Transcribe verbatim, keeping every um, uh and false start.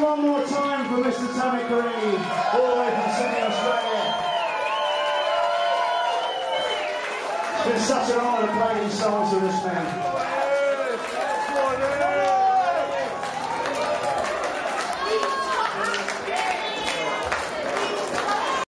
One more time for Mister Tammy Green, all the way from Sydney, Australia. It's been such an honour to play these songs for this man.